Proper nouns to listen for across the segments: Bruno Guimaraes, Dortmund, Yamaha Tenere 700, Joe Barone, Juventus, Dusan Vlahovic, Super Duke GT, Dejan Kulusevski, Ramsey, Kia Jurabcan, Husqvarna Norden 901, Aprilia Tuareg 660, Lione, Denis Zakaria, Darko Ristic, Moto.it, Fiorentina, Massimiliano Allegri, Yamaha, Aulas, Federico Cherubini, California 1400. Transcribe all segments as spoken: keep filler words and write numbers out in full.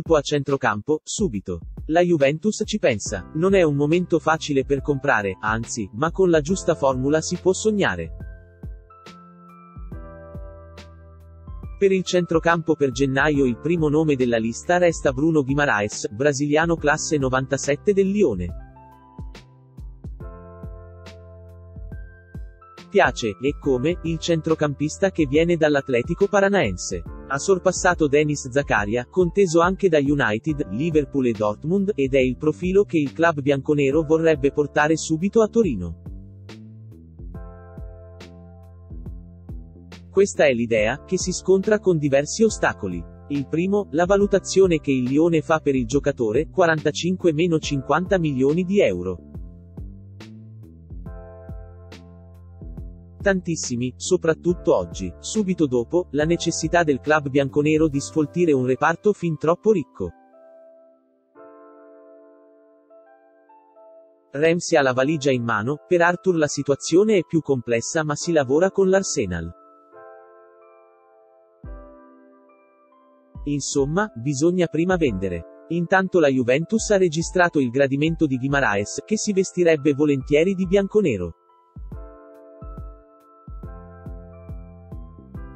colpo a centrocampo, subito. La Juventus ci pensa. Non è un momento facile per comprare, anzi, ma con la giusta formula si può sognare. Per il centrocampo per gennaio il primo nome della lista resta Bruno Guimaraes, brasiliano classe novantasette del Lione. Piace, e come, il centrocampista che viene dall'Atletico Paranaense. Ha sorpassato Denis Zakaria, conteso anche da United, Liverpool e Dortmund, ed è il profilo che il club bianconero vorrebbe portare subito a Torino. Questa è l'idea, che si scontra con diversi ostacoli. Il primo, la valutazione che il Lione fa per il giocatore, quarantacinque cinquanta milioni di euro. Tantissimi, soprattutto oggi, subito dopo, la necessità del club bianconero di sfoltire un reparto fin troppo ricco. Ramsey ha la valigia in mano, per Arthur la situazione è più complessa ma si lavora con l'Arsenal. Insomma, bisogna prima vendere. Intanto la Juventus ha registrato il gradimento di Guimaraes, che si vestirebbe volentieri di bianconero.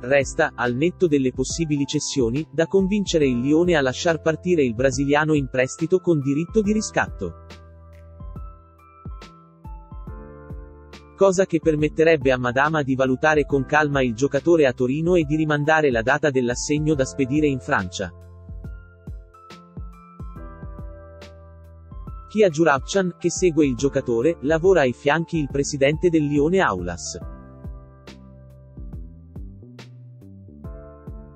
Resta, al netto delle possibili cessioni, da convincere il Lione a lasciar partire il brasiliano in prestito con diritto di riscatto. Cosa che permetterebbe a Madama di valutare con calma il giocatore a Torino e di rimandare la data dell'assegno da spedire in Francia. Kia Jurabcan, che segue il giocatore, lavora ai fianchi il presidente del Lione Aulas.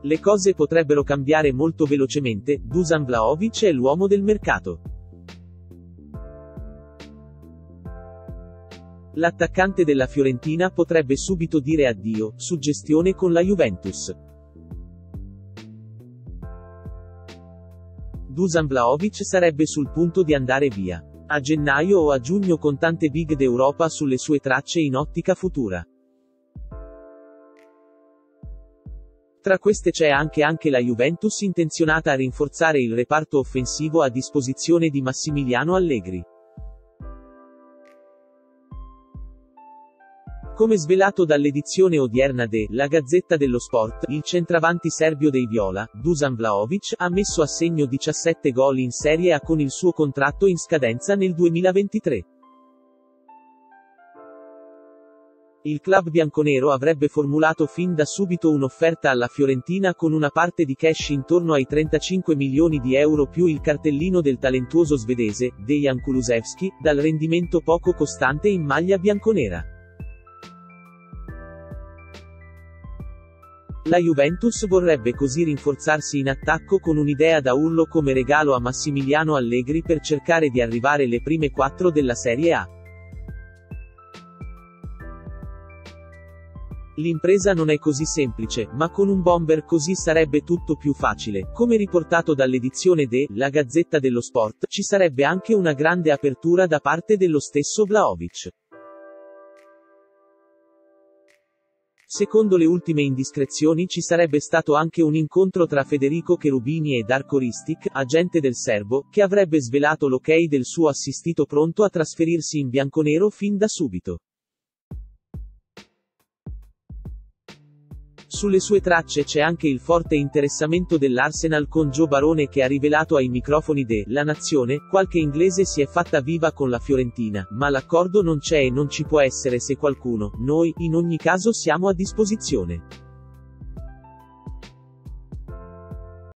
Le cose potrebbero cambiare molto velocemente, Dusan Vlahovic è l'uomo del mercato. L'attaccante della Fiorentina potrebbe subito dire addio, suggestione con la Juventus. Dusan Vlahovic sarebbe sul punto di andare via. A gennaio o a giugno con tante big d'Europa sulle sue tracce in ottica futura. Tra queste c'è anche anche la Juventus intenzionata a rinforzare il reparto offensivo a disposizione di Massimiliano Allegri. Come svelato dall'edizione odierna de La Gazzetta dello Sport, il centravanti serbio dei Viola, Dusan Vlahovic, ha messo a segno diciassette gol in Serie A con il suo contratto in scadenza nel duemilaventitré. Il club bianconero avrebbe formulato fin da subito un'offerta alla Fiorentina con una parte di cash intorno ai trentacinque milioni di euro più il cartellino del talentuoso svedese, Dejan Kulusevski, dal rendimento poco costante in maglia bianconera. La Juventus vorrebbe così rinforzarsi in attacco con un'idea da urlo come regalo a Massimiliano Allegri per cercare di arrivare alle prime quattro della Serie A. L'impresa non è così semplice, ma con un bomber così sarebbe tutto più facile. Come riportato dall'edizione de La Gazzetta dello Sport, ci sarebbe anche una grande apertura da parte dello stesso Vlahovic. Secondo le ultime indiscrezioni ci sarebbe stato anche un incontro tra Federico Cherubini e Darko Ristic, agente del serbo, che avrebbe svelato l'ok del suo assistito pronto a trasferirsi in bianconero fin da subito. Sulle sue tracce c'è anche il forte interessamento dell'Arsenal con Joe Barone che ha rivelato ai microfoni de La Nazione, qualche inglese si è fatta viva con la Fiorentina, ma l'accordo non c'è e non ci può essere se qualcuno, noi, in ogni caso siamo a disposizione.